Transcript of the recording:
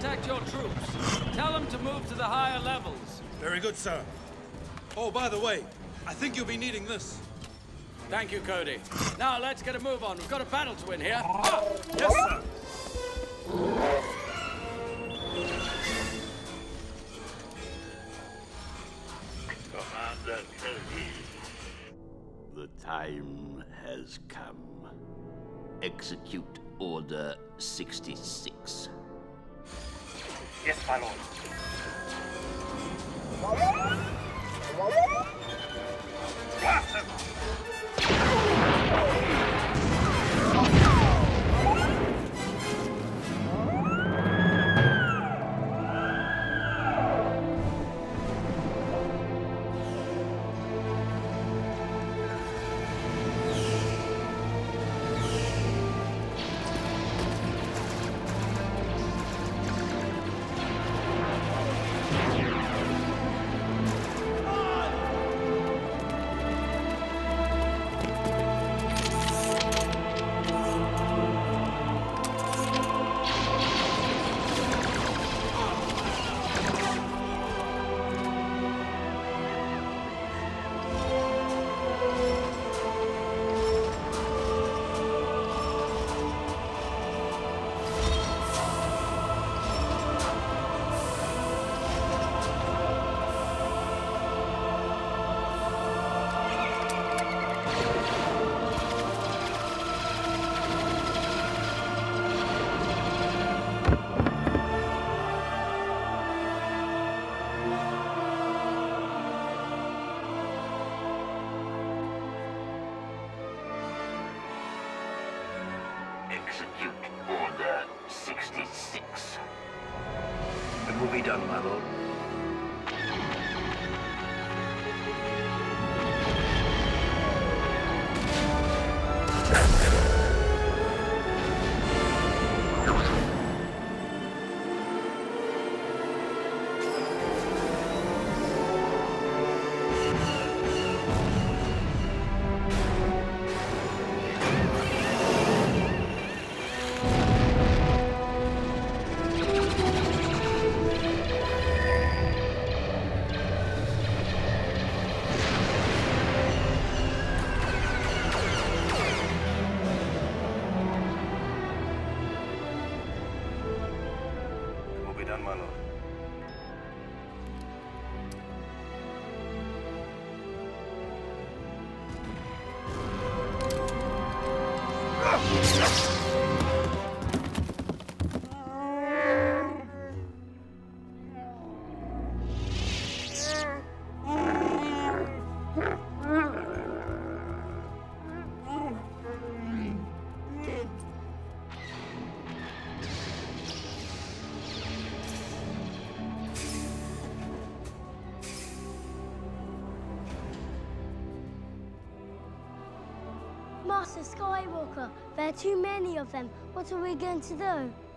contact your troops. Tell them to move to the higher levels. Very good, sir. Oh, by the way, I think you'll be needing this. Thank you, Cody. Now let's get a move on. We've got a battle to win here. Yes, sir. Commander Cody, the time has come. Execute Order 66. Yes, my lord. Execute Order 66. It will be done, my lord. Done, my lord. Master Skywalker, there are too many of them. What are we going to do?